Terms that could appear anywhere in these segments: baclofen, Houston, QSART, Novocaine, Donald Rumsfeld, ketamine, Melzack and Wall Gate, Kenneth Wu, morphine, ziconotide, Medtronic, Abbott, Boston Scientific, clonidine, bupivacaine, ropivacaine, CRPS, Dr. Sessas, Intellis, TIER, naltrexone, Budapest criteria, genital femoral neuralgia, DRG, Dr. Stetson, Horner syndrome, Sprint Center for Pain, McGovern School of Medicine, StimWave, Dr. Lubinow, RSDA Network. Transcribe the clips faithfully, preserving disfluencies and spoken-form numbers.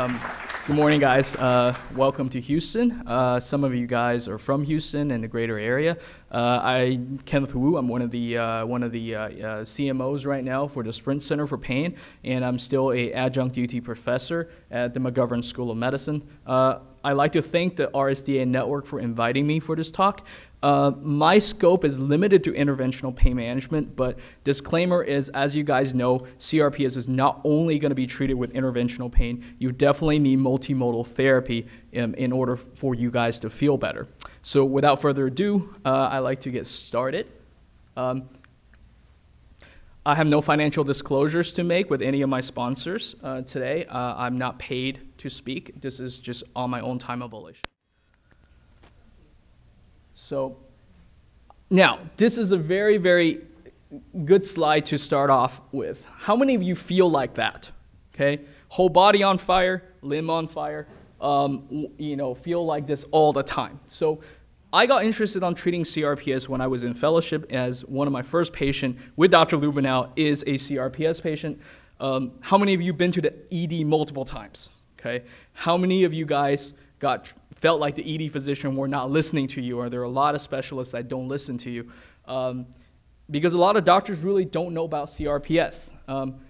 Um, good morning, guys. Uh, welcome to Houston. Uh, some of you guys are from Houston and the greater area. Uh, I, Kenneth Wu, I'm one of the uh, one of the uh, uh, C M Os right now for the Sprint Center for Pain, and I'm still an adjunct U T professor at the McGovern School of Medicine. Uh, I'd like to thank the R S D A Network for inviting me for this talk. Uh, my scope is limited to interventional pain management, but disclaimer is, as you guys know, C R P S is not only going to be treated with interventional pain. You definitely need multimodal therapy in, in order for you guys to feel better. So without further ado, uh, I'd like to get started. Um, I have no financial disclosures to make with any of my sponsors uh, today. Uh, I'm not paid to speak. This is just on my own time of volition. So now, this is a very, very good slide to start off with. How many of you feel like that? Okay, whole body on fire, limb on fire, um, you know, feel like this all the time. So I got interested on treating C R P S when I was in fellowship, as one of my first patients with Doctor Lubinow is a C R P S patient. Um, how many of you been to the E D multiple times? Okay, how many of you guys got felt like the E D physician were not listening to you, or there are a lot of specialists that don't listen to you? Um, because a lot of doctors really don't know about C R P S. Um,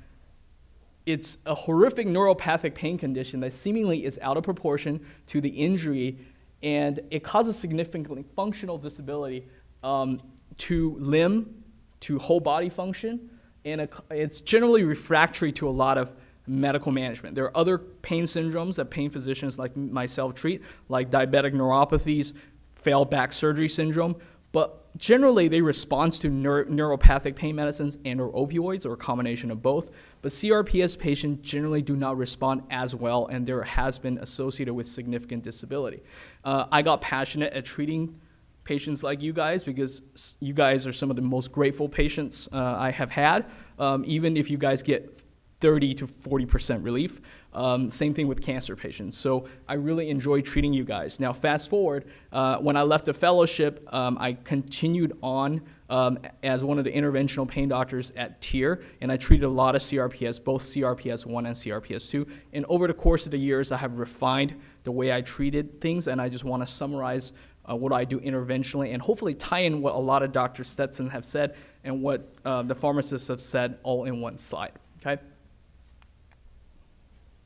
it's a horrific neuropathic pain condition that seemingly is out of proportion to the injury, and it causes significant functional disability um, to limb, to whole body function, and a, it's generally refractory to a lot of medical management. There are other pain syndromes that pain physicians like myself treat, like diabetic neuropathies, failed back surgery syndrome, but generally they respond to neuro neuropathic pain medicines and or opioids, or a combination of both. But C R P S patients generally do not respond as well, and there has been associated with significant disability. Uh, I got passionate at treating patients like you guys, because you guys are some of the most grateful patients uh, I have had, um, even if you guys get thirty to forty percent relief. Um, same thing with cancer patients. So I really enjoy treating you guys. Now, fast forward, uh, when I left the fellowship, um, I continued on um, as one of the interventional pain doctors at TIER, and I treated a lot of C R P S, both C R P S one and C R P S two. And over the course of the years, I have refined the way I treated things, and I just want to summarize Uh, what I do interventionally, and hopefully tie in what a lot of Doctor Stetson have said and what uh, the pharmacists have said all in one slide, okay?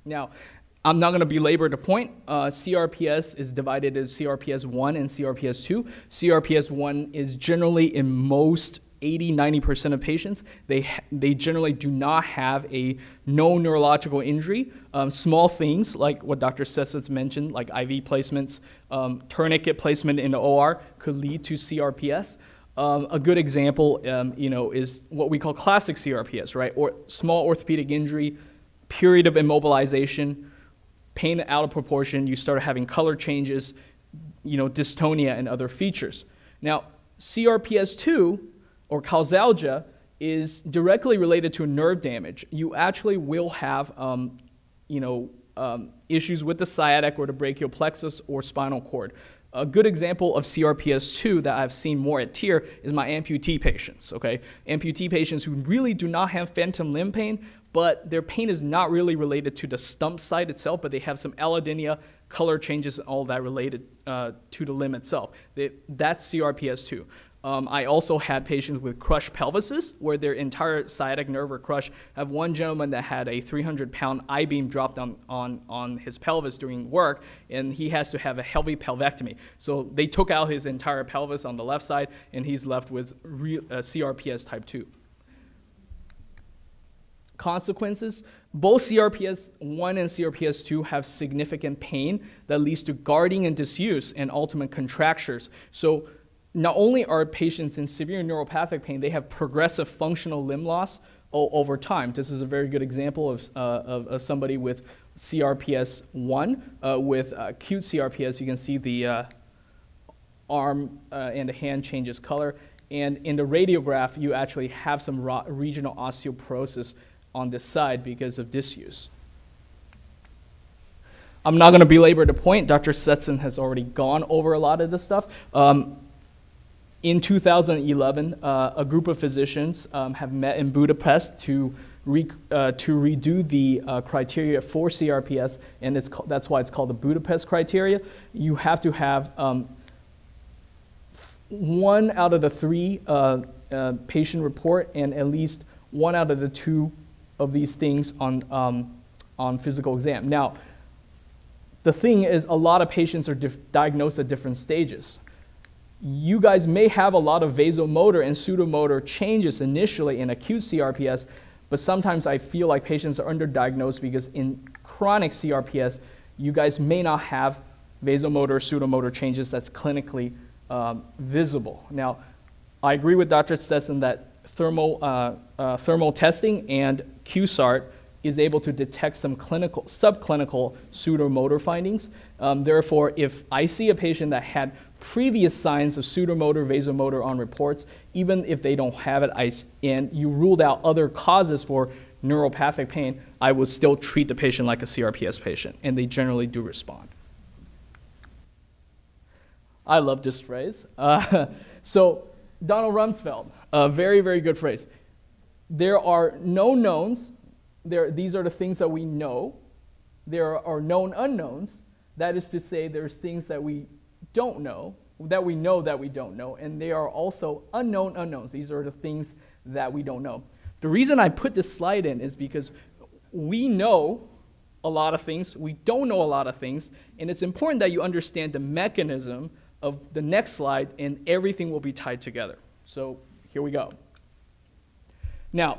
Now, I'm not going to belabor the point. Uh, C R P S is divided into C R P S one and C R P S two. C R P S one is generally, in most eighty, ninety percent of patients, they, they generally do not have a no neurological injury. Um, small things like what Doctor Sessas mentioned, like I V placements, um, tourniquet placement in the O R could lead to C R P S. Um, a good example um, you know, is what we call classic C R P S, right? Or small orthopedic injury, period of immobilization, pain out of proportion, you start having color changes, you know, dystonia and other features. Now, C R P S two, or causalgia, is directly related to nerve damage. You actually will have um, you know, um, issues with the sciatic or the brachial plexus or spinal cord. A good example of C R P S two that I've seen more at TIER is my amputee patients, okay? Amputee patients who really do not have phantom limb pain, but their pain is not really related to the stump site itself, but they have some allodynia, color changes, and all that related uh, to the limb itself. They, that's C R P S two. Um, I also had patients with crushed pelvises where their entire sciatic nerve were crushed. I have one gentleman that had a three hundred pound I-beam dropped on, on, on his pelvis during work, and he has to have a heavy pelvectomy. So they took out his entire pelvis on the left side, and he's left with re, uh, C R P S type two. Consequences. Both C R P S one and C R P S two have significant pain that leads to guarding and disuse and ultimate contractures. So not only are patients in severe neuropathic pain, they have progressive functional limb loss over time. This is a very good example of, uh, of, of somebody with C R P S one. Uh, with acute C R P S, you can see the uh, arm uh, and the hand changes color. And in the radiograph, you actually have some regional osteoporosis on this side because of disuse. I'm not going to belabor the point. Doctor Stetson has already gone over a lot of this stuff. Um, In two thousand eleven, uh, a group of physicians um, have met in Budapest to re, uh, to redo the uh, criteria for C R P S, and it's that's why it's called the Budapest criteria. You have to have um, one out of the three uh, uh, patient report and at least one out of the two of these things on, um, on physical exam. Now, the thing is, a lot of patients are diagnosed at different stages. You guys may have a lot of vasomotor and pseudomotor changes initially in acute C R P S, but sometimes I feel like patients are underdiagnosed because in chronic C R P S, you guys may not have vasomotor or pseudomotor changes that's clinically um, visible. Now, I agree with Doctor Stetson that thermal, uh, uh, thermal testing and Q SART is able to detect some clinical, subclinical pseudomotor findings. Um, therefore, if I see a patient that had previous signs of pseudomotor, vasomotor on reports, even if they don't have it, I, and you ruled out other causes for neuropathic pain, I would still treat the patient like a C R P S patient, and they generally do respond. I love this phrase. Uh, so Donald Rumsfeld, a very, very good phrase. There are no knowns. There, these are the things that we know. There are known unknowns. That is to say, there's things that we don't know, that we know that we don't know, and there are also unknown unknowns. These are the things that we don't know. The reason I put this slide in is because we know a lot of things, we don't know a lot of things, and it's important that you understand the mechanism of the next slide, and everything will be tied together. So here we go. Now,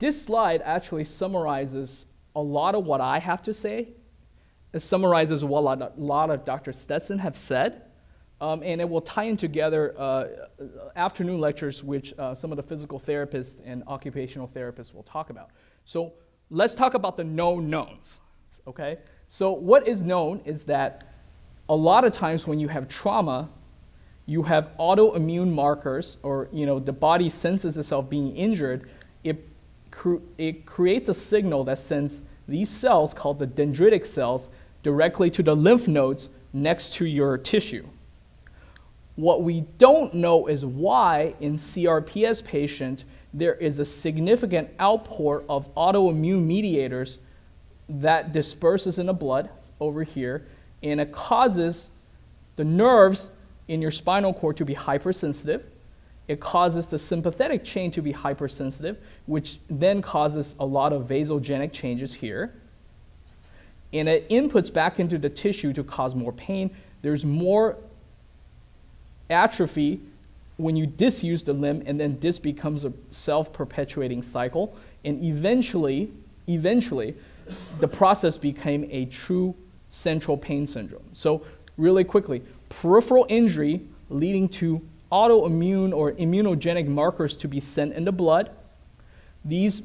this slide actually summarizes a lot of what I have to say. It summarizes what a lot of Doctor Stetson have said, um, and it will tie in together uh, afternoon lectures, which uh, some of the physical therapists and occupational therapists will talk about. So let's talk about the known knowns, okay? So what is known is that a lot of times when you have trauma, you have autoimmune markers, or you know, the body senses itself being injured. It It creates a signal that sends these cells, called the dendritic cells, directly to the lymph nodes next to your tissue. What we don't know is why in C R P S patient there is a significant outpour of autoimmune mediators that disperses in the blood over here, and it causes the nerves in your spinal cord to be hypersensitive. It causes the sympathetic chain to be hypersensitive, which then causes a lot of vasogenic changes here. And it inputs back into the tissue to cause more pain. There's more atrophy when you disuse the limb, and then this becomes a self-perpetuating cycle. And eventually, eventually, the process became a true central pain syndrome. So really quickly, peripheral injury leading to autoimmune or immunogenic markers to be sent in the blood. These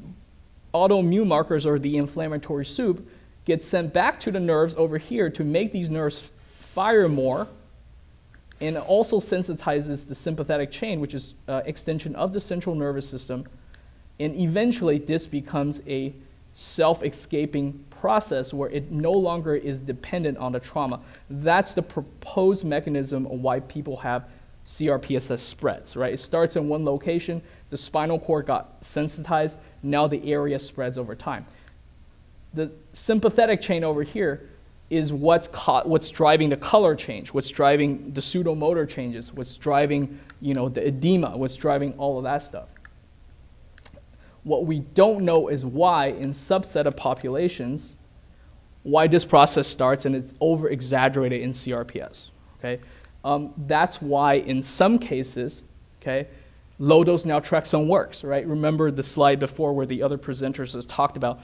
autoimmune markers, or the inflammatory soup, get sent back to the nerves over here to make these nerves fire more, and it also sensitizes the sympathetic chain, which is uh, extension of the central nervous system, and eventually this becomes a self-escaping process where it no longer is dependent on the trauma. That's the proposed mechanism of why people have C R P S spreads, right? It starts in one location, the spinal cord got sensitized, now the area spreads over time. The sympathetic chain over here is what's, what's driving the color change, what's driving the pseudomotor changes, what's driving, you know, the edema, what's driving all of that stuff. What we don't know is why, in subset of populations, why this process starts, and it's over-exaggerated in C R P S, okay? Um, that's why in some cases, okay, low-dose naltrexone works, right? Remember the slide before where the other presenters has talked about,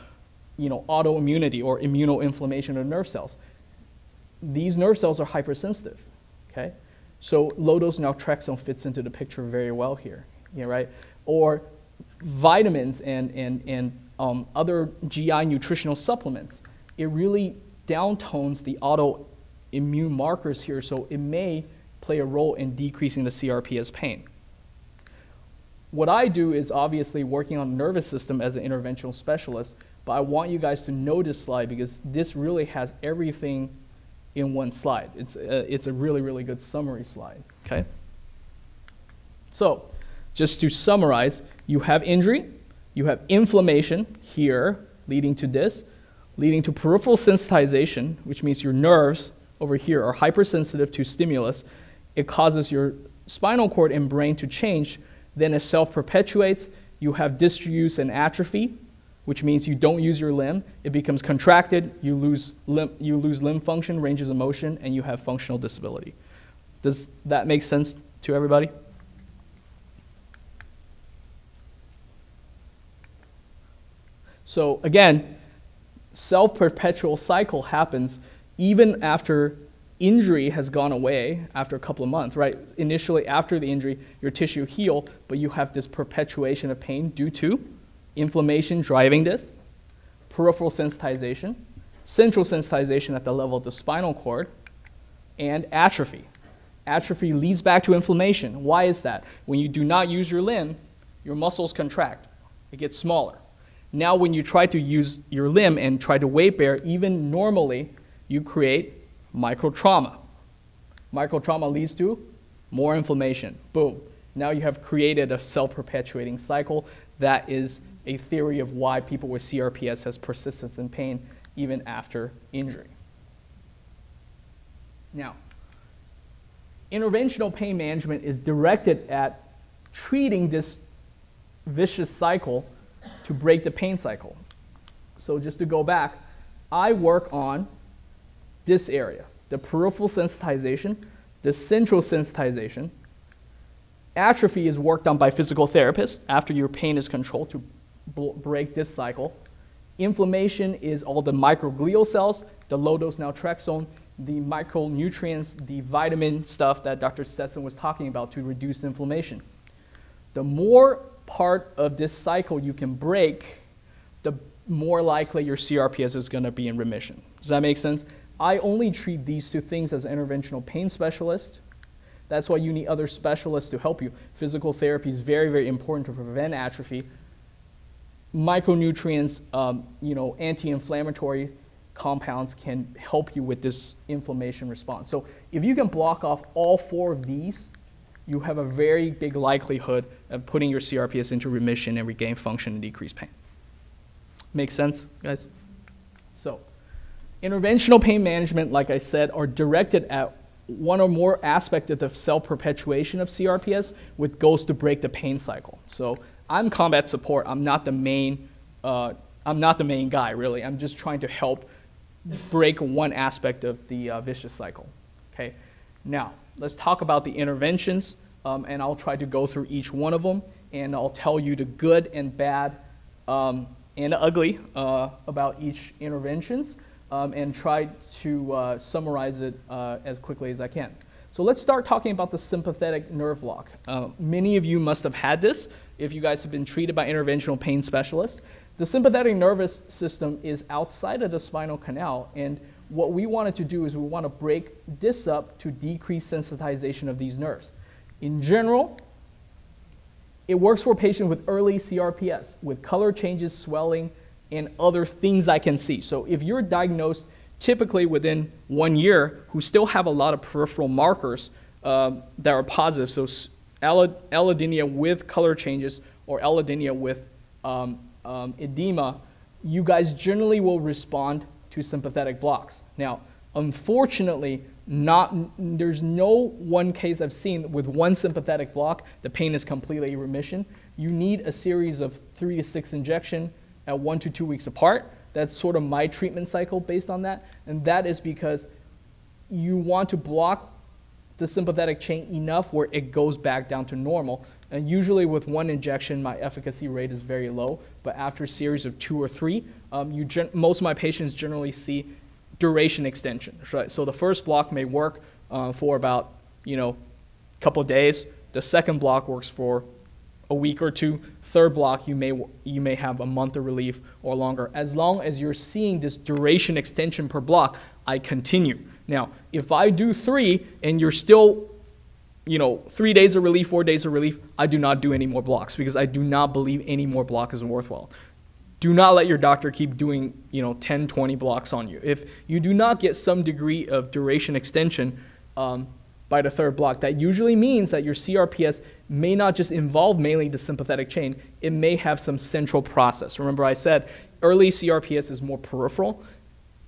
you know, autoimmunity or immunoinflammation of nerve cells. These nerve cells are hypersensitive, okay? So low-dose naltrexone fits into the picture very well here, yeah, right? Or vitamins and, and, and um, other G I nutritional supplements. It really downtones the auto immune markers here, so it may play a role in decreasing the C R P S pain. What I do is obviously working on the nervous system as an interventional specialist, but I want you guys to know this slide because this really has everything in one slide. It's a, it's a really, really good summary slide, okay? So just to summarize, you have injury, you have inflammation here leading to this, leading to peripheral sensitization, which means your nerves over here are hypersensitive to stimulus. It causes your spinal cord and brain to change. Then it self-perpetuates. You have disuse and atrophy, which means you don't use your limb. It becomes contracted. You lose limb, you lose limb function, ranges of motion, and you have functional disability. Does that make sense to everybody? So again, self-perpetual cycle happens even after injury has gone away after a couple of months, right? Initially after the injury, your tissue heal, but you have this perpetuation of pain due to inflammation driving this, peripheral sensitization, central sensitization at the level of the spinal cord, and atrophy. Atrophy leads back to inflammation. Why is that? When you do not use your limb, your muscles contract. It gets smaller. Now when you try to use your limb and try to weight bear, even normally, you create microtrauma. Microtrauma leads to more inflammation. Boom. Now you have created a self-perpetuating cycle. That is a theory of why people with C R P S has persistence in pain even after injury. Now, interventional pain management is directed at treating this vicious cycle to break the pain cycle. So just to go back, I work on this area, the peripheral sensitization, the central sensitization. Atrophy is worked on by physical therapists after your pain is controlled to break this cycle. Inflammation is all the microglial cells, the low-dose naltrexone, the micronutrients, the vitamin stuff that Doctor Stetson was talking about to reduce inflammation. The more part of this cycle you can break, the more likely your C R P S is going to be in remission. Does that make sense? I only treat these two things as an interventional pain specialist. That's why you need other specialists to help you. Physical therapy is very, very important to prevent atrophy. Micronutrients, um, you know, anti-inflammatory compounds can help you with this inflammation response. So if you can block off all four of these, you have a very big likelihood of putting your C R P S into remission and regain function and decrease pain. Make sense, guys? So, interventional pain management, like I said, are directed at one or more aspects of the self-perpetuation of C R P S, which goes to break the pain cycle. So, I'm combat support. I'm not the main. Uh, I'm not the main guy, really. I'm just trying to help break one aspect of the uh, vicious cycle. Okay. Now, let's talk about the interventions, um, and I'll try to go through each one of them, and I'll tell you the good and bad um, and ugly uh, about each interventions, um, and try to uh, summarize it uh, as quickly as I can. So let's start talking about the sympathetic nerve block. Uh, many of you must have had this if you guys have been treated by interventional pain specialists. The sympathetic nervous system is outside of the spinal canal, and what we wanted to do is we want to break this up to decrease sensitization of these nerves. In general, it works for patients with early C R P S, with color changes, swelling, and other things I can see. So if you're diagnosed typically within one year, who still have a lot of peripheral markers uh, that are positive, so allodynia with color changes or allodynia with um, um, edema, you guys generally will respond to sympathetic blocks. Now, unfortunately, not, there's no one case I've seen with one sympathetic block, the pain is completely in remission. You need a series of three to six injections at one to two weeks apart. That's sort of my treatment cycle based on that. And that is because you want to block the sympathetic chain enough where it goes back down to normal. And usually with one injection, my efficacy rate is very low, but after a series of two or three, um, you gen most of my patients generally see duration extension, right? So the first block may work uh, for about, you know, a couple of days. The second block works for a week or two. Third block, you may, you may have a month of relief or longer. As long as you're seeing this duration extension per block, I continue. Now, if I do three and you're still, you know, three days of relief, four days of relief, I do not do any more blocks because I do not believe any more block is worthwhile. Do not let your doctor keep doing, you know, ten, twenty blocks on you. If you do not get some degree of duration extension um, by the third block, that usually means that your C R P S may not just involve mainly the sympathetic chain, it may have some central process. Remember I said early C R P S is more peripheral.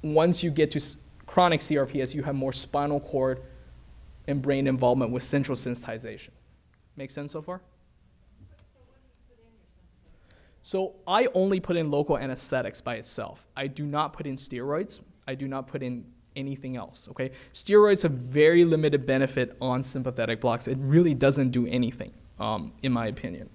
Once you get to chronic C R P S, you have more spinal cord and brain involvement with central sensitization. Make sense so far? So I only put in local anesthetics by itself. I do not put in steroids. I do not put in anything else, okay? Steroids have very limited benefit on sympathetic blocks. It really doesn't do anything, um, in my opinion.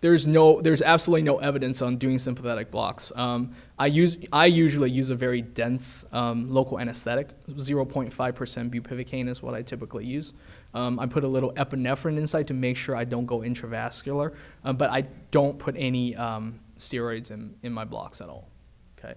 There's no, there's absolutely no evidence on doing sympathetic blocks. Um, I use, I usually use a very dense um, local anesthetic. zero point five percent bupivacaine is what I typically use. Um, I put a little epinephrine inside to make sure I don't go intravascular, um, but I don't put any um, steroids in, in my blocks at all, okay?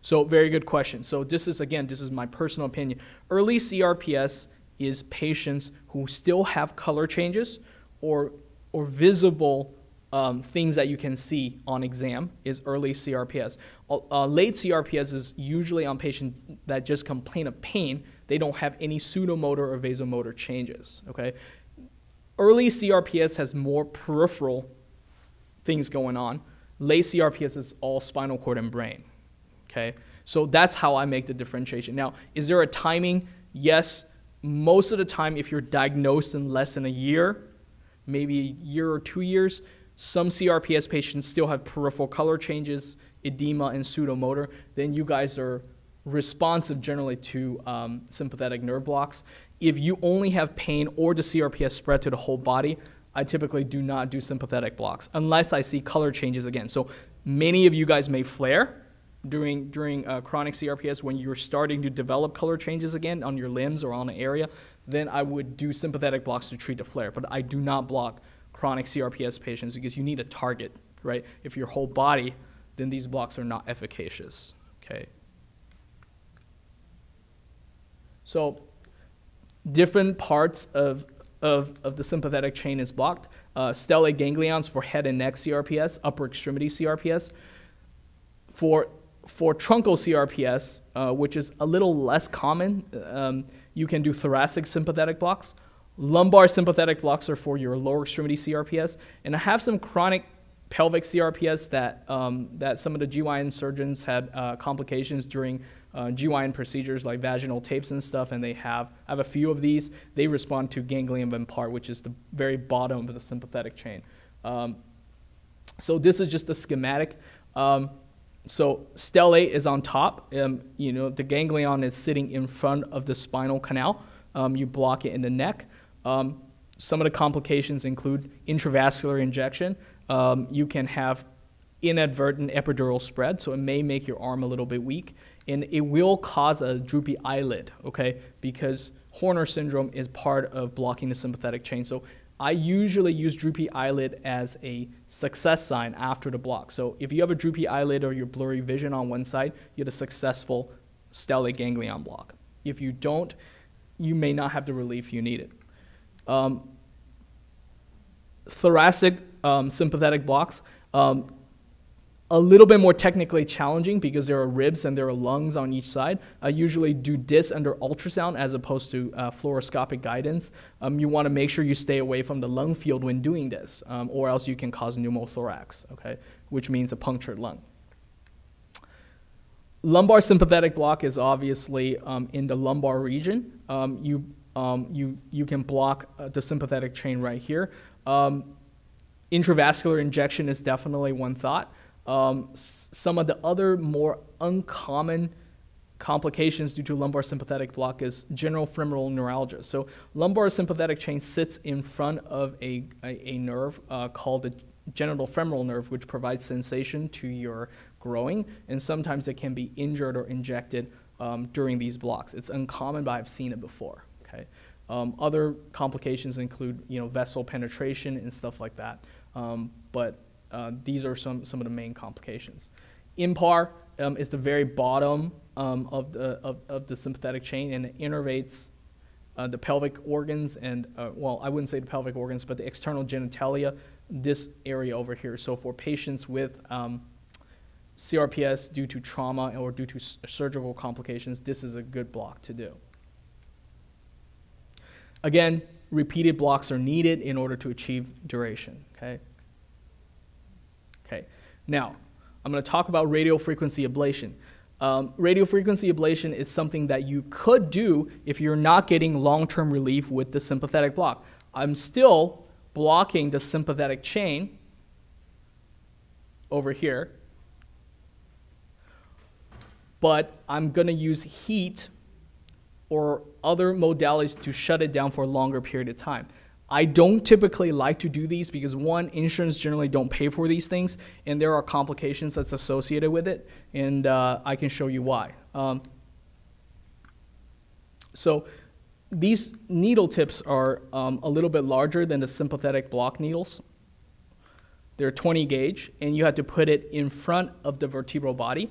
So very good question. So this is, again, this is my personal opinion. Early C R P S is patients who still have color changes or or visible um, things that you can see on exam is early C R P S. Uh, late C R P S is usually on patients that just complain of pain. They don't have any pseudomotor or vasomotor changes, okay? Early C R P S has more peripheral things going on. Late C R P S is all spinal cord and brain, okay? So that's how I make the differentiation. Now, is there a timing? Yes, most of the time if you're diagnosed in less than a year, maybe a year or two years, some C R P S patients still have peripheral color changes, edema, and pseudomotor, then you guys are responsive generally to um, sympathetic nerve blocks. If you only have pain or the C R P S spread to the whole body, I typically do not do sympathetic blocks unless I see color changes again. So many of you guys may flare during, during uh, chronic C R P S when you're starting to develop color changes again on your limbs or on the area, then I would do sympathetic blocks to treat the flare. But I do not block chronic C R P S patients because you need a target, right? If your whole body, then these blocks are not efficacious, okay? So different parts of, of, of the sympathetic chain is blocked. Uh, stellate ganglions for head and neck C R P S, upper extremity C R P S. For, for truncal C R P S, uh, which is a little less common, um, you can do thoracic sympathetic blocks. Lumbar sympathetic blocks are for your lower extremity C R P S. And I have some chronic pelvic C R P S that, um, that some of the G Y N surgeons had uh, complications during Uh, G Y N procedures like vaginal tapes and stuff, and they have, I have a few of these. They respond to ganglion of part, which is the very bottom of the sympathetic chain. Um, so this is just a schematic. Um, so stellate is on top. Um, you know, the ganglion is sitting in front of the spinal canal. Um, you block it in the neck. Um, some of the complications include intravascular injection. Um, you can have inadvertent epidural spread, so it may make your arm a little bit weak. And it will cause a droopy eyelid, okay? Because Horner syndrome is part of blocking the sympathetic chain. So I usually use droopy eyelid as a success sign after the block. So if you have a droopy eyelid or your blurry vision on one side, you had a successful stellate ganglion block. If you don't, you may not have the relief you needed. Um, thoracic um, sympathetic blocks. Um, A little bit more technically challenging because there are ribs and there are lungs on each side. I usually do this under ultrasound as opposed to uh, fluoroscopic guidance. Um, you want to make sure you stay away from the lung field when doing this, um, or else you can cause pneumothorax, okay, which means a punctured lung. Lumbar sympathetic block is obviously um, in the lumbar region. Um, you, um, you, you can block uh, the sympathetic chain right here. Um, intravascular injection is definitely one thought. Um, some of the other more uncommon complications due to lumbar sympathetic block is genital femoral neuralgia. So lumbar sympathetic chain sits in front of a, a, a nerve uh, called the genital femoral nerve, which provides sensation to your groin, and sometimes it can be injured or injected um, during these blocks. It's uncommon, but I've seen it before. Okay? Um, other complications include, you know, vessel penetration and stuff like that, um, but Uh, these are some, some of the main complications. Impar um, is the very bottom um, of, the, of, of the sympathetic chain, and it innervates uh, the pelvic organs and, uh, well, I wouldn't say the pelvic organs, but the external genitalia, this area over here. So for patients with um, C R P S due to trauma or due to surgical complications, this is a good block to do. Again, repeated blocks are needed in order to achieve duration. Okay. Okay. Now, I'm going to talk about radiofrequency ablation. Um, radiofrequency ablation is something that you could do if you're not getting long-term relief with the sympathetic block. I'm still blocking the sympathetic chain over here, but I'm going to use heat or other modalities to shut it down for a longer period of time. I don't typically like to do these because, one, insurance generally don't pay for these things, and there are complications that's associated with it, and uh, I can show you why. Um, so these needle tips are um, a little bit larger than the sympathetic block needles. They're twenty gauge, and you have to put it in front of the vertebral body,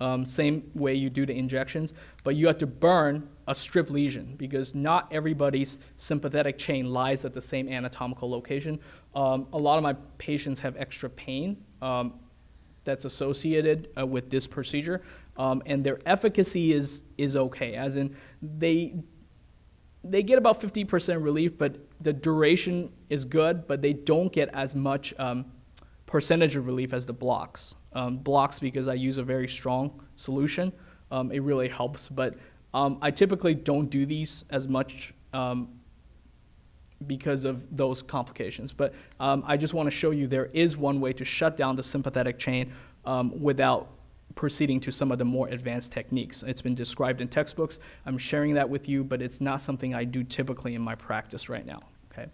um, same way you do the injections, but you have to burn a strip lesion because not everybody's sympathetic chain lies at the same anatomical location. Um, a lot of my patients have extra pain um, that's associated uh, with this procedure, um, and their efficacy is is okay, as in they they get about fifty percent relief, but the duration is good, but they don't get as much um, percentage of relief as the blocks. Um, blocks, because I use a very strong solution, um, it really helps, but Um, I typically don't do these as much um, because of those complications, but um, I just want to show you there is one way to shut down the sympathetic chain um, without proceeding to some of the more advanced techniques. It's been described in textbooks. I'm sharing that with you, but it's not something I do typically in my practice right now. Okay.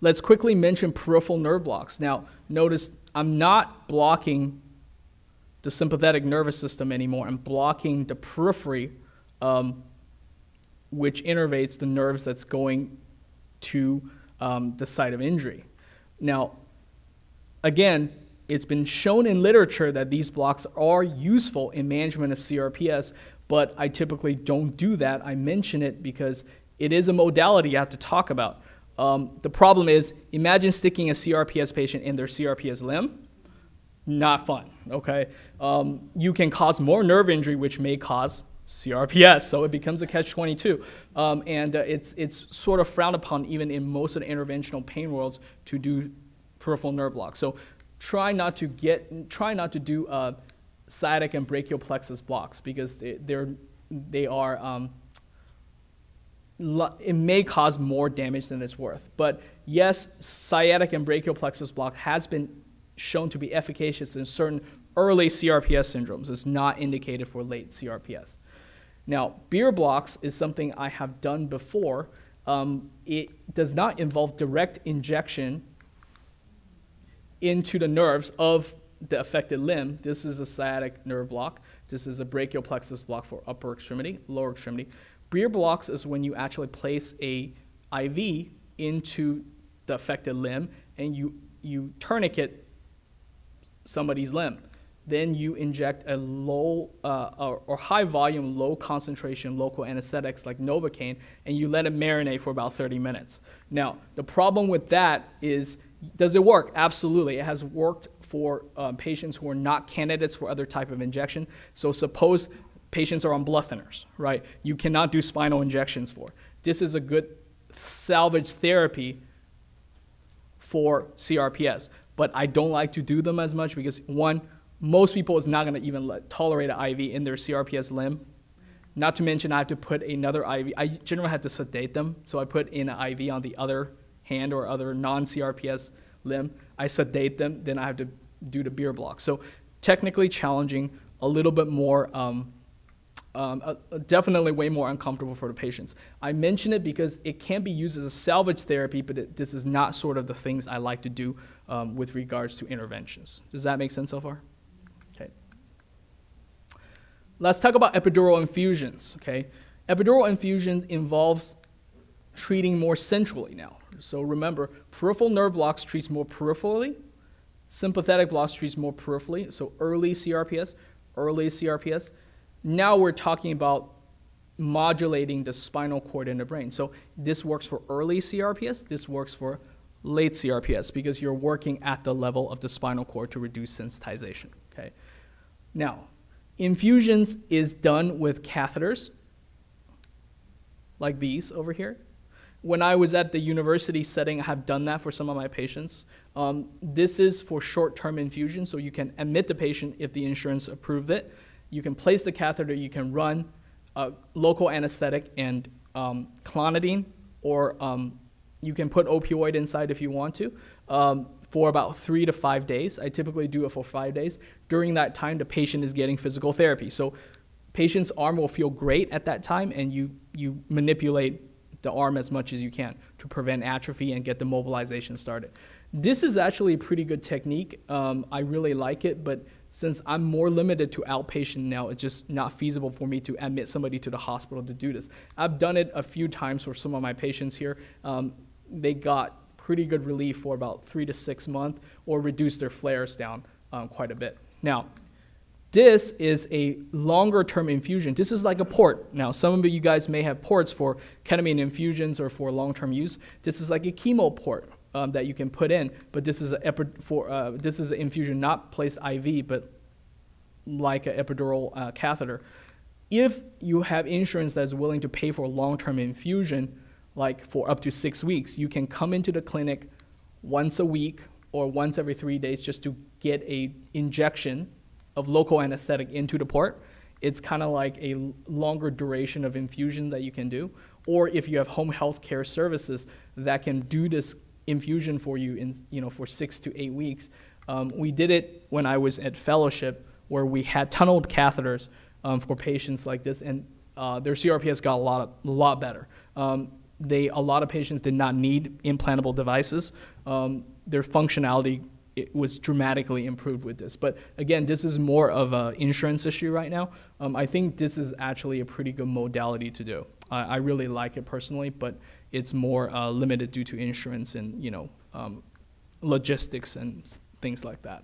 Let's quickly mention peripheral nerve blocks. Now, notice I'm not blocking the sympathetic nervous system anymore. I'm blocking the periphery, um, which innervates the nerves that's going to um, the site of injury. Now, again, it's been shown in literature that these blocks are useful in management of C R P S, but I typically don't do that. I mention it because it is a modality you have to talk about. Um, the problem is, imagine sticking a C R P S patient in their C R P S limb. Not fun, okay? Um, you can cause more nerve injury, which may cause C R P S, so it becomes a catch twenty-two. Um, and uh, it's, it's sort of frowned upon even in most of the interventional pain worlds to do peripheral nerve blocks. So try not to get, try not to do uh, sciatic and brachial plexus blocks because they, they're, they are, um, it may cause more damage than it's worth. But yes, sciatic and brachial plexus block has been shown to be efficacious in certain early C R P S syndromes. It's not indicated for late C R P S. Now, beer blocks is something I have done before. Um, it does not involve direct injection into the nerves of the affected limb. This is a sciatic nerve block. This is a brachial plexus block for upper extremity, lower extremity. Beer blocks is when you actually place a I V into the affected limb and you, you tourniquet somebody's limb. Then you inject a low uh, or, or high volume, low concentration local anesthetics like Novocaine, and you let it marinate for about thirty minutes. Now, the problem with that is, does it work? Absolutely. It has worked for um, patients who are not candidates for other type of injection. So suppose patients are on blood thinners, right? You cannot do spinal injections for. This is a good salvage therapy for C R P S. But I don't like to do them as much because, one, most people is not going to even let, tolerate an I V in their C R P S limb. Not to mention I have to put another I V. I generally have to sedate them, so I put in an I V on the other hand or other non-C R P S limb. I sedate them, then I have to do the beer block. So technically challenging, a little bit more, um, um, uh, definitely way more uncomfortable for the patients. I mention it because it can be used as a salvage therapy, but it, this is not sort of the things I like to do Um, with regards to interventions. Does that make sense so far? Okay. Let's talk about epidural infusions, okay? Epidural infusion involves treating more centrally now. So remember, peripheral nerve blocks treats more peripherally, sympathetic blocks treats more peripherally, so early C R P S, early C R P S. Now we're talking about modulating the spinal cord in the brain. So this works for early C R P S, this works for late C R P S because you're working at the level of the spinal cord to reduce sensitization, okay? Now, infusions is done with catheters like these over here. When I was at the university setting, I have done that for some of my patients. Um, this is for short-term infusion, so you can admit the patient if the insurance approved it. You can place the catheter, you can run uh, local anesthetic and um, clonidine, or um, you can put opioid inside if you want to, um, for about three to five days. I typically do it for five days. During that time, the patient is getting physical therapy. So patient's arm will feel great at that time, and you, you manipulate the arm as much as you can to prevent atrophy and get the mobilization started. This is actually a pretty good technique. Um, I really like it, but since I'm more limited to outpatient now, it's just not feasible for me to admit somebody to the hospital to do this. I've done it a few times for some of my patients here. Um, they got pretty good relief for about three to six months or reduced their flares down um, quite a bit. Now, this is a longer-term infusion. This is like a port. Now, some of you guys may have ports for ketamine infusions or for long-term use. This is like a chemo port um, that you can put in, but this is, a for, uh, this is an infusion not placed I V, but like an epidural uh, catheter. If you have insurance that's willing to pay for long-term infusion, like for up to six weeks, you can come into the clinic once a week or once every three days just to get an injection of local anesthetic into the port. It's kind of like a longer duration of infusion that you can do. Or if you have home health care services that can do this infusion for you in, you know, for six to eight weeks. Um, we did it when I was at fellowship where we had tunneled catheters um, for patients like this, and uh, their C R P S got a lot, of, a lot better. Um, They, a lot of patients did not need implantable devices. Um, their functionality it was dramatically improved with this. But again, this is more of an insurance issue right now. Um, I think this is actually a pretty good modality to do. I, I really like it personally, but it's more uh, limited due to insurance and you know um, logistics and things like that.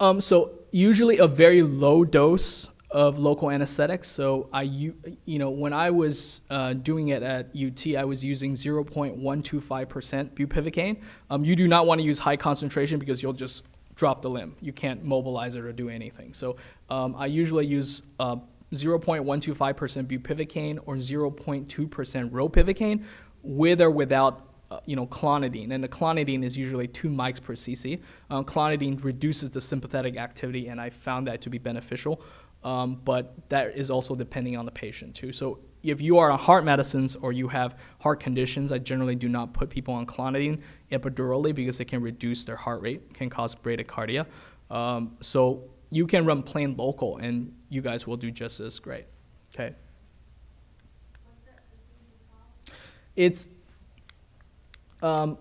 Um, so usually a very low dose of local anesthetics. So I, you know, when I was uh, doing it at U T, I was using zero point one two five percent bupivacaine. Um, you do not want to use high concentration because you'll just drop the limb. You can't mobilize it or do anything. So um, I usually use uh, zero point one two five percent bupivacaine or zero point two percent ropivacaine with or without Uh, you know, clonidine, and the clonidine is usually two mics per cc. Uh, clonidine reduces the sympathetic activity, and I found that to be beneficial, um, but that is also depending on the patient too. So if you are on heart medicines or you have heart conditions, I generally do not put people on clonidine epidurally because it can reduce their heart rate, can cause bradycardia. Um, so you can run plain local, and you guys will do just as great. Okay. It's Um,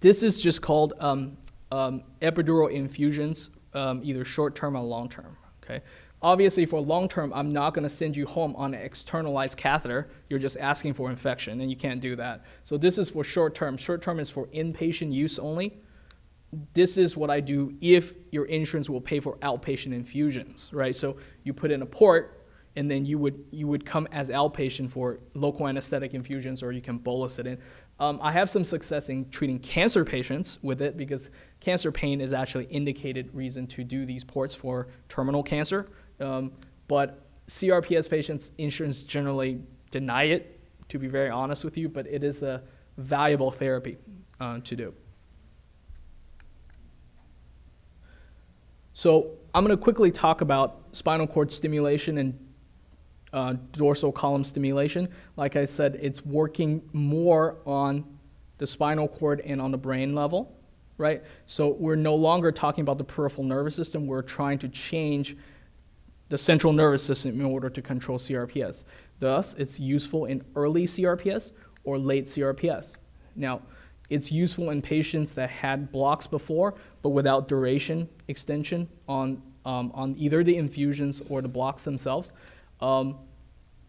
this is just called um, um, epidural infusions, um, either short-term or long-term, okay? Obviously, for long-term, I'm not going to send you home on an externalized catheter. You're just asking for infection, and you can't do that. So this is for short-term. Short-term is for inpatient use only. This is what I do if your insurance will pay for outpatient infusions, right? So you put in a port, and then you would, you would come as outpatient for local anesthetic infusions, or you can bolus it in. Um, I have some success in treating cancer patients with it because cancer pain is actually indicated reason to do these ports for terminal cancer. Um, but C R P S patients, insurance generally deny it, to be very honest with you, but it is a valuable therapy uh, to do. So I'm going to quickly talk about spinal cord stimulation and Uh, dorsal column stimulation. Like I said, it's working more on the spinal cord and on the brain level, right? So we're no longer talking about the peripheral nervous system. We're trying to change the central nervous system in order to control C R P S. Thus, it's useful in early C R P S or late C R P S. Now, it's useful in patients that had blocks before, but without duration extension on, um, on either the infusions or the blocks themselves. Um,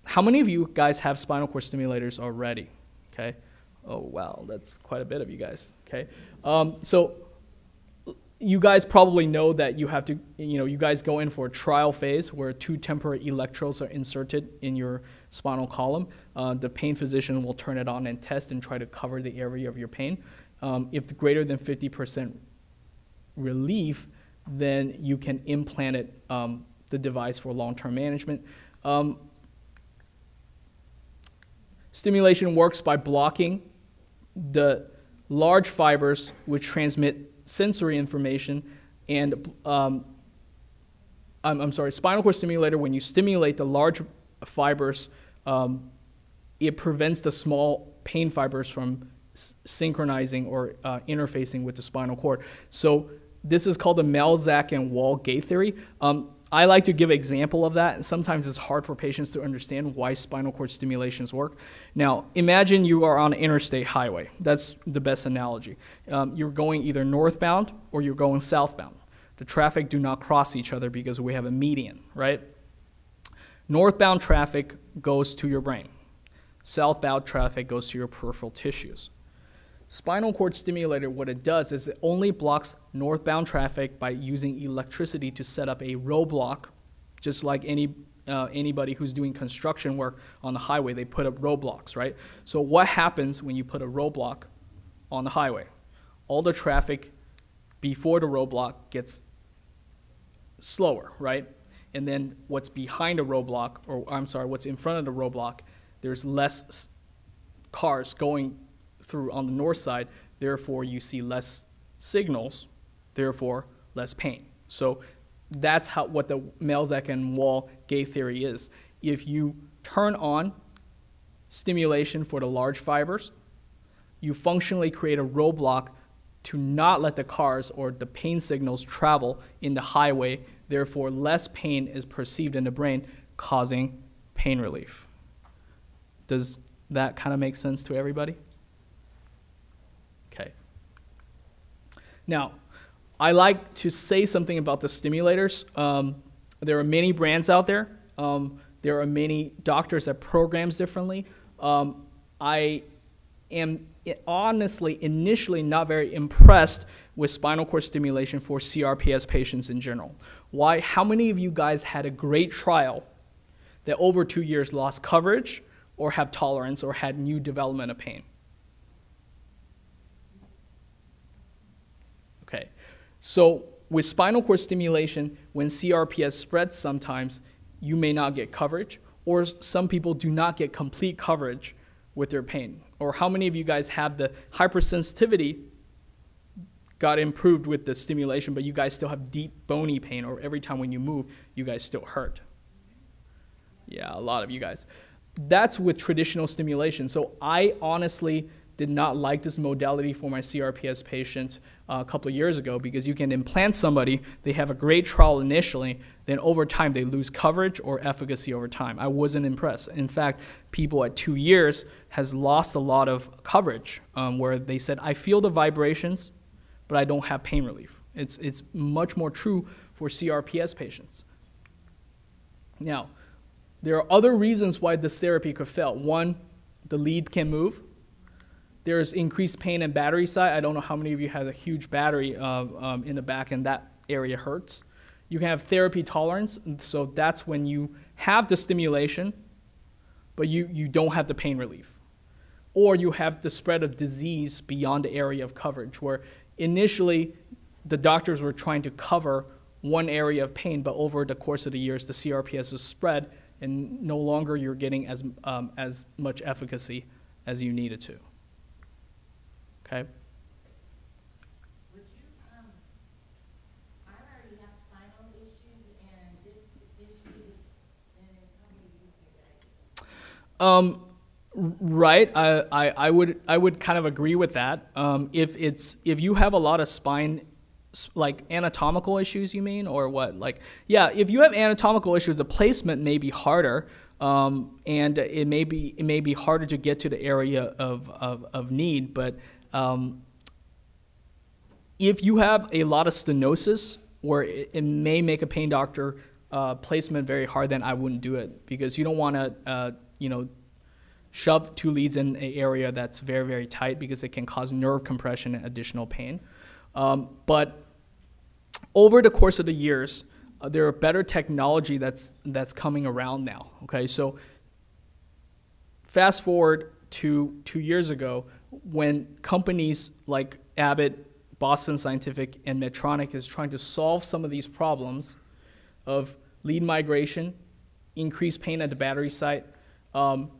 how many of you guys have spinal cord stimulators already? Okay. Oh, wow, that's quite a bit of you guys. Okay. Um, so you guys probably know that you have to, you know, you guys go in for a trial phase where two temporary electrodes are inserted in your spinal column. Uh, the pain physician will turn it on and test and try to cover the area of your pain. Um, if greater than fifty percent relief, then you can implant it um, the device for long-term management. Um, stimulation works by blocking the large fibers which transmit sensory information, and um, I'm, I'm sorry, spinal cord stimulator, when you stimulate the large fibers, um, it prevents the small pain fibers from synchronizing or uh, interfacing with the spinal cord. So this is called the Melzack and Wall Gate theory. Um, I like to give an example of that, and sometimes it's hard for patients to understand why spinal cord stimulations work. Now, imagine you are on an interstate highway. That's the best analogy. Um, you're going either northbound or you're going southbound. The traffic do not cross each other because we have a median, right? Northbound traffic goes to your brain. Southbound traffic goes to your peripheral tissues. Spinal cord stimulator, what it does is it only blocks northbound traffic by using electricity to set up a roadblock, just like any, uh, anybody who's doing construction work on the highway, they put up roadblocks, right? So what happens when you put a roadblock on the highway? All the traffic before the roadblock gets slower, right? And then what's behind a roadblock, or I'm sorry, what's in front of the roadblock, there's less cars going through on the north side, therefore you see less signals, therefore less pain. So that's how what the Melzack and Wall Gate theory is. If you turn on stimulation for the large fibers, you functionally create a roadblock to not let the cars or the pain signals travel in the highway, therefore less pain is perceived in the brain, causing pain relief. Does that kind of make sense to everybody? Now, I like to say something about the stimulators. Um, there are many brands out there. Um, there are many doctors that program differently. Um, I am honestly, initially not very impressed with spinal cord stimulation for C R P S patients in general. Why? How many of you guys had a great trial that over two years lost coverage or have tolerance or had new development of pain? Okay, so with spinal cord stimulation, when C R P S spreads sometimes, you may not get coverage, or some people do not get complete coverage with their pain. Or how many of you guys have the hypersensitivity got improved with the stimulation, but you guys still have deep bony pain, or every time when you move, you guys still hurt? Yeah, a lot of you guys. That's with traditional stimulation. So I honestly did not like this modality for my C R P S patient uh, a couple of years ago, because you can implant somebody, they have a great trial initially, then over time they lose coverage or efficacy over time. I wasn't impressed. In fact, people at two years has lost a lot of coverage um, where they said, I feel the vibrations, but I don't have pain relief. It's, it's much more true for C R P S patients. Now, there are other reasons why this therapy could fail. One, the lead can move. There's increased pain in battery side. I don't know how many of you had a huge battery uh, um, in the back, and that area hurts. You can have therapy tolerance. So that's when you have the stimulation, but you, you don't have the pain relief. Or you have the spread of disease beyond the area of coverage, where initially the doctors were trying to cover one area of pain, but over the course of the years, the C R P S is spread, and no longer you're getting as, um, as much efficacy as you needed to. Okay. Would you, um, I already have spinal issues, and this, this issue, and how do you do that? Um, right. I, I, I would, I would kind of agree with that. Um, if it's, if you have a lot of spine, like anatomical issues, you mean, or what? Like, yeah, if you have anatomical issues, the placement may be harder. Um, and it may be it may be harder to get to the area of, of, of need, but um, if you have a lot of stenosis, where it, it may make a pain doctor uh, placement very hard, then I wouldn't do it, because you don't want to uh, you know, shove two leads in an area that's very, very tight, because it can cause nerve compression and additional pain. Um, but over the course of the years, Uh, there are better technology that's that's coming around now. Okay, so fast forward to two years ago, when companies like Abbott, Boston Scientific, and Medtronic is trying to solve some of these problems of lead migration, increased pain at the battery site. Um,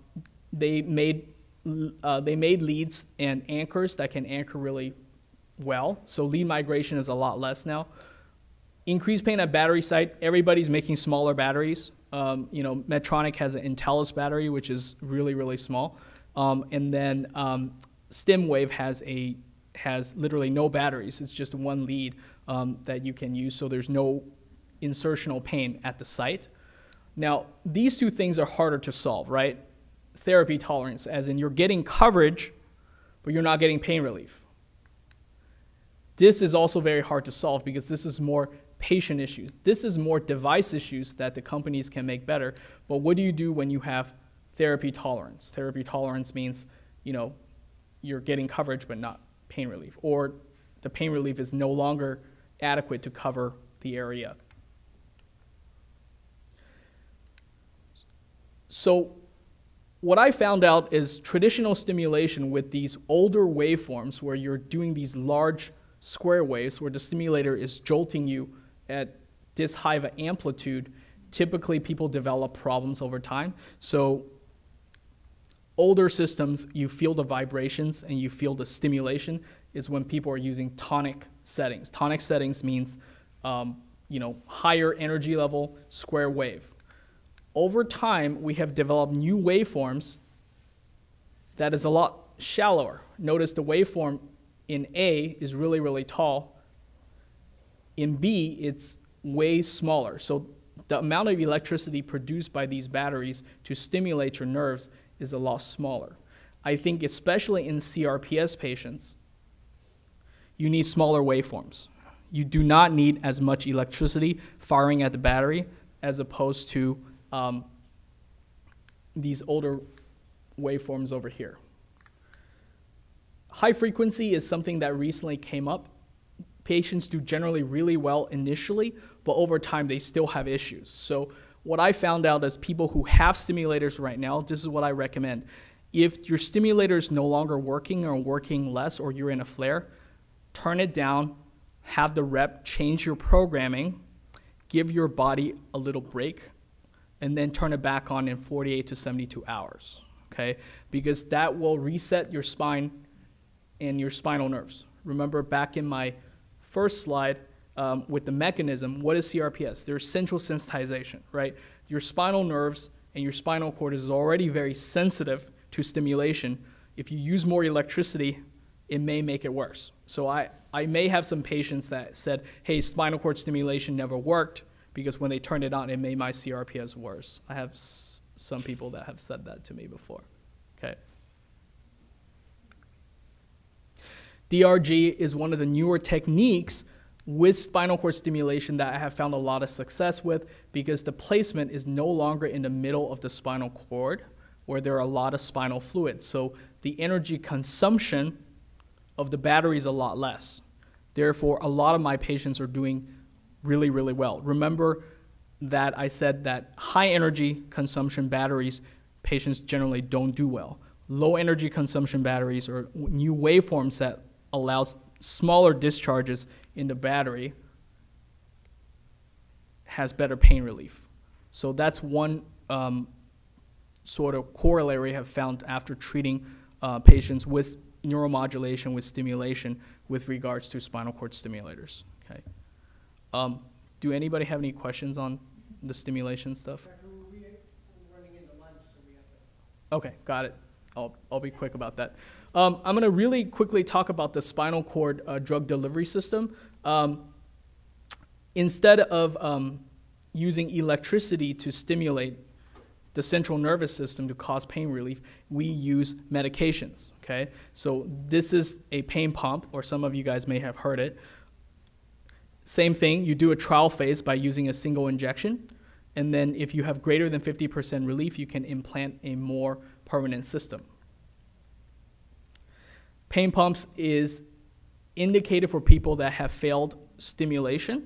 they made uh, they made leads and anchors that can anchor really well. So lead migration is a lot less now. Increased pain at battery site. Everybody's making smaller batteries. Um, you know, Medtronic has an Intellis battery, which is really really small, um, and then um, StimWave has a has literally no batteries. It's just one lead um, that you can use. So there's no insertional pain at the site. Now, these two things are harder to solve, right? Therapy tolerance, as in you're getting coverage, but you're not getting pain relief. This is also very hard to solve because this is more patient issues. This is more device issues that the companies can make better. But what do you do when you have therapy tolerance? Therapy tolerance means, you know, you're getting coverage but not pain relief, or the pain relief is no longer adequate to cover the area. So what I found out is traditional stimulation with these older waveforms, where you're doing these large square waves where the stimulator is jolting you at this high of an amplitude, typically people develop problems over time. So older systems, you feel the vibrations and you feel the stimulation is when people are using tonic settings. Tonic settings means um, you know, higher energy level, square wave. Over time, we have developed new waveforms that is a lot shallower. Notice the waveform in A is really, really tall. In B, it's way smaller. So the amount of electricity produced by these batteries to stimulate your nerves is a lot smaller. I think especially in C R P S patients, you need smaller waveforms. You do not need as much electricity firing at the battery as opposed to Um, these older waveforms over here. High frequency is something that recently came up. Patients do generally really well initially, but over time they still have issues. So what I found out is people who have stimulators right now, this is what I recommend. If your stimulator is no longer working or working less, or you're in a flare, turn it down, have the rep change your programming, give your body a little break, and then turn it back on in forty-eight to seventy-two hours, okay? Because that will reset your spine and your spinal nerves. Remember back in my first slide um, with the mechanism, what is C R P S? There's central sensitization, right? Your spinal nerves and your spinal cord is already very sensitive to stimulation. If you use more electricity, it may make it worse. So I, I may have some patients that said, hey, spinal cord stimulation never worked, because when they turned it on, it made my C R P S worse. I have s some people that have said that to me before, okay? D R G is one of the newer techniques with spinal cord stimulation that I have found a lot of success with, because the placement is no longer in the middle of the spinal cord where there are a lot of spinal fluid. So the energy consumption of the battery is a lot less. Therefore, a lot of my patients are doing really, really well. Remember that I said that high energy consumption batteries, patients generally don't do well. Low energy consumption batteries or new waveforms that allows smaller discharges in the battery has better pain relief. So that's one um, sort of corollary I have found after treating uh, patients with neuromodulation, with stimulation, with regards to spinal cord stimulators, okay? Um, do anybody have any questions on the stimulation stuff? Doctor, we're running into lunch, so we have to... Okay, got it. I'll, I'll be quick about that. Um, I'm going to really quickly talk about the spinal cord uh, drug delivery system. Um, instead of um, using electricity to stimulate the central nervous system to cause pain relief, we use medications, okay? So this is a pain pump, or some of you guys may have heard it. Same thing, you do a trial phase by using a single injection, and then if you have greater than fifty percent relief, you can implant a more permanent system. Pain pumps is indicated for people that have failed stimulation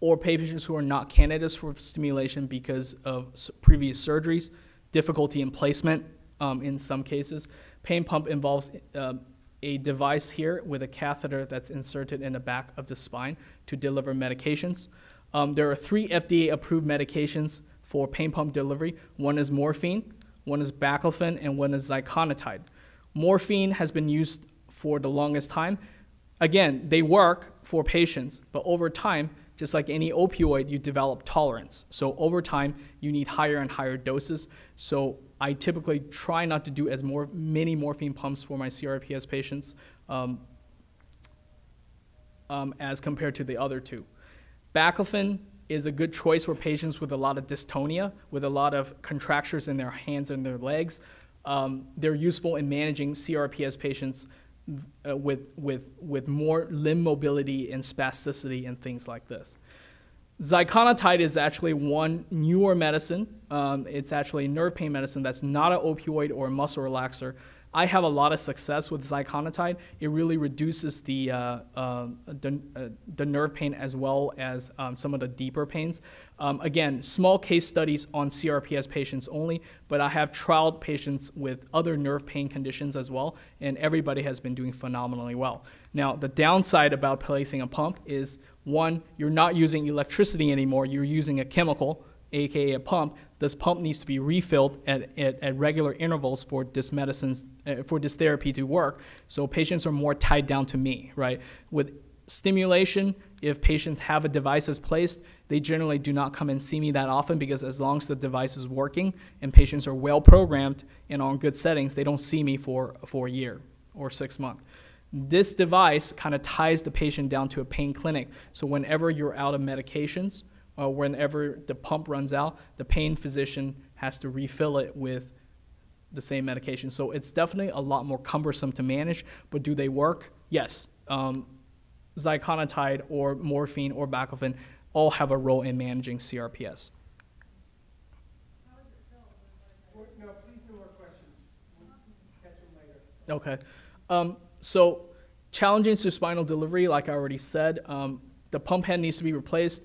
or patients who are not candidates for stimulation because of previous surgeries, difficulty in placement um, in some cases. Pain pump involves uh, a device here with a catheter that's inserted in the back of the spine to deliver medications. Um, there are three F D A-approved medications for pain pump delivery. One is morphine, one is baclofen, and one is ziconotide. Morphine has been used for the longest time. Again, they work for patients, but over time, just like any opioid, you develop tolerance. So over time, you need higher and higher doses. So I typically try not to do as more, many morphine pumps for my C R P S patients um, um, as compared to the other two. Baclofen is a good choice for patients with a lot of dystonia, with a lot of contractures in their hands and their legs. Um, they're useful in managing C R P S patients Uh, with, with, with more limb mobility and spasticity and things like this. Ziconotide is actually one newer medicine. Um, it's actually nerve pain medicine that's not an opioid or a muscle relaxer. I have a lot of success with ziconotide. It really reduces the, uh, uh, the, uh, the nerve pain as well as um, some of the deeper pains. Um, again, small case studies on C R P S patients only, but I have trialed patients with other nerve pain conditions as well, and everybody has been doing phenomenally well. Now, the downside about placing a pump is, one, you're not using electricity anymore, you're using a chemical, A K A a pump. This pump needs to be refilled at, at, at regular intervals for this medicine's, uh, for this therapy to work. So patients are more tied down to me, right? With stimulation, if patients have a device that's placed, they generally do not come and see me that often because as long as the device is working and patients are well programmed and on good settings, they don't see me for, for a year or six months. This device kind of ties the patient down to a pain clinic. So whenever you're out of medications, Uh, whenever the pump runs out, the pain physician has to refill it with the same medication. So it's definitely a lot more cumbersome to manage, but do they work? Yes. Um, ziconotide or morphine or baclofen all have a role in managing C R P S. How is it filled? No, please no more questions. We'll catch them later. Okay. Um, so challenges to spinal delivery, like I already said, um, the pump head needs to be replaced.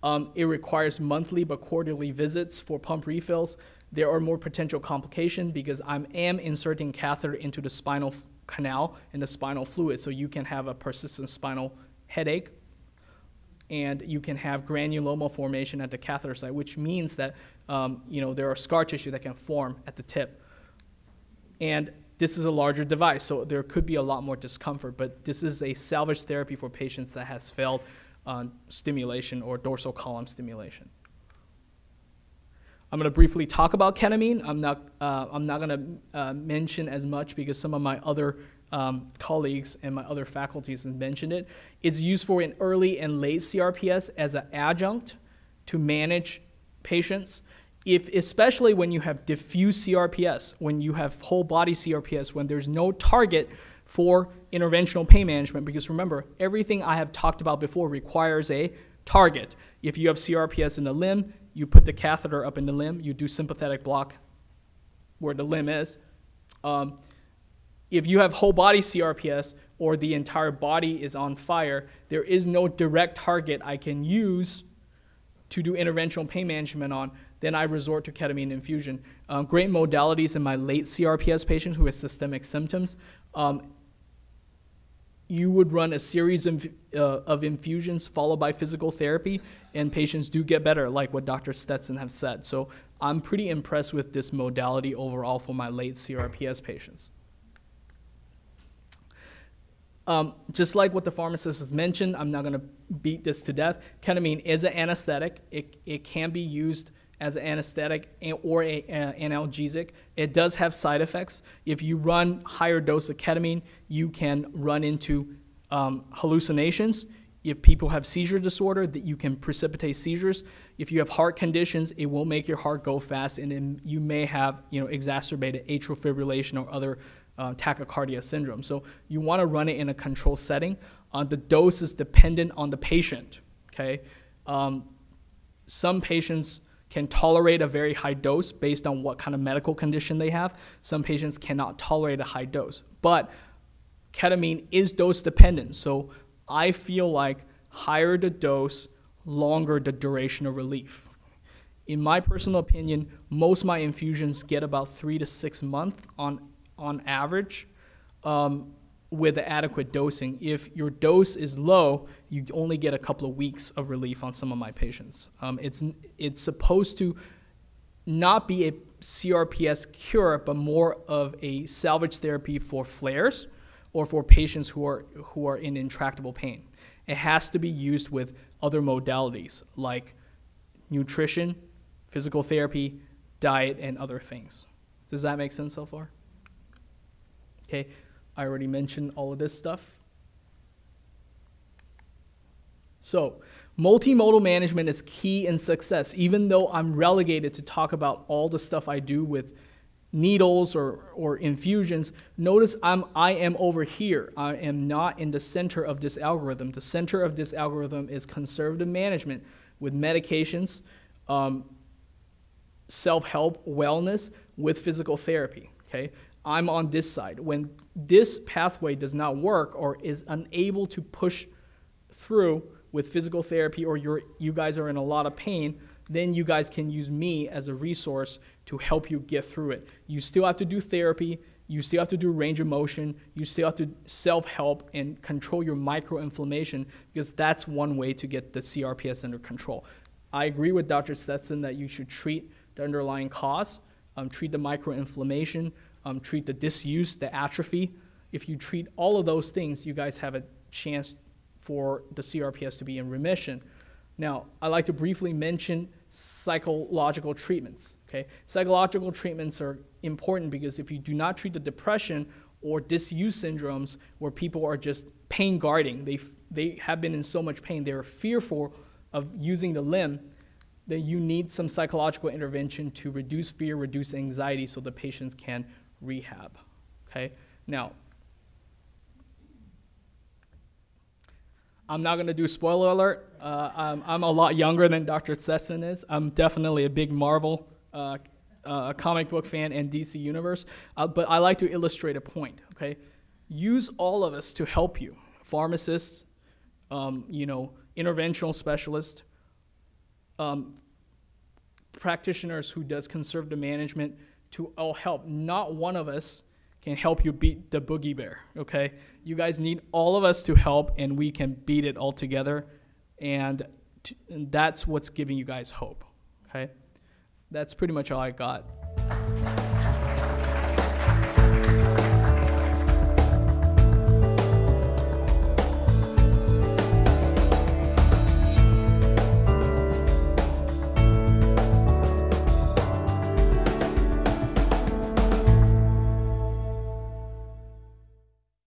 Um, it requires monthly but quarterly visits for pump refills. There are more potential complications because I am inserting catheter into the spinal canal and the spinal fluid, so you can have a persistent spinal headache and you can have granuloma formation at the catheter site, which means that um, you know, there are scar tissue that can form at the tip. And this is a larger device, so there could be a lot more discomfort, but this is a salvage therapy for patients that has failed on stimulation or dorsal column stimulation. I'm going to briefly talk about ketamine. I'm not, uh, I'm not going to uh, mention as much because some of my other um, colleagues and my other faculties have mentioned it. It's useful in early and late C R P S as an adjunct to manage patients, if, especially when you have diffuse C R P S, when you have whole body C R P S, when there's no target for interventional pain management, because remember, everything I have talked about before requires a target. If you have C R P S in the limb, you put the catheter up in the limb, you do sympathetic block where the limb is. Um, if you have whole body C R P S or the entire body is on fire, there is no direct target I can use to do interventional pain management on, then I resort to ketamine infusion. Um, great modalities in my late C R P S patients who have systemic symptoms. Um, you would run a series of, uh, of infusions followed by physical therapy, and patients do get better, like what Doctor Stetson have said. So I'm pretty impressed with this modality overall for my late C R P S patients. Um, just like what the pharmacist has mentioned, I'm not going to beat this to death. Ketamine is an anesthetic. It, it can be used as an anesthetic or an analgesic. It does have side effects. If you run higher dose of ketamine, you can run into um, hallucinations. If people have seizure disorder, that you can precipitate seizures. If you have heart conditions, it will make your heart go fast, and then you may have, you know, exacerbated atrial fibrillation or other uh, tachycardia syndrome. So you want to run it in a controlled setting. Uh, the dose is dependent on the patient. Okay, um, some patients can tolerate a very high dose based on what kind of medical condition they have. Some patients cannot tolerate a high dose, but ketamine is dose dependent. So I feel like higher the dose, longer the duration of relief. In my personal opinion, most of my infusions get about three to six months on, on average. Um, with adequate dosing. If your dose is low, you only get a couple of weeks of relief on some of my patients. Um, it's, it's supposed to not be a C R P S cure, but more of a salvage therapy for flares or for patients who are, who are in intractable pain. It has to be used with other modalities like nutrition, physical therapy, diet, and other things. Does that make sense so far? Okay, I already mentioned all of this stuff. So, multimodal management is key in success, even though I'm relegated to talk about all the stuff I do with needles or, or infusions. Notice I'm, I am over here. I am not in the center of this algorithm. The center of this algorithm is conservative management with medications, um, self-help, wellness, with physical therapy, okay? I'm on this side. When this pathway does not work or is unable to push through with physical therapy, or you're, you guys are in a lot of pain, then you guys can use me as a resource to help you get through it. You still have to do therapy, you still have to do range of motion, you still have to self-help and control your microinflammation, because that's one way to get the C R P S under control. I agree with Doctor Stetson that you should treat the underlying cause, um, treat the microinflammation, um, treat the disuse, the atrophy. If you treat all of those things, you guys have a chance for the C R P S to be in remission. Now, I'd like to briefly mention psychological treatments, okay? Psychological treatments are important because if you do not treat the depression or disuse syndromes where people are just pain guarding, they, they have been in so much pain, they're fearful of using the limb, then you need some psychological intervention to reduce fear, reduce anxiety so the patients can rehab, okay? Now, I'm not going to do spoiler alert. Uh, I'm, I'm a lot younger than Doctor Stetson is. I'm definitely a big Marvel uh, uh, comic book fan and D C Universe, uh, but I like to illustrate a point, okay? Use all of us to help you. Pharmacists, um, you know, interventional specialists, um, practitioners who does conservative management, to all help. Not one of us can help you beat the boogie bear, okay? You guys need all of us to help, and we can beat it all together, and, t and that's what's giving you guys hope, okay? That's pretty much all I got.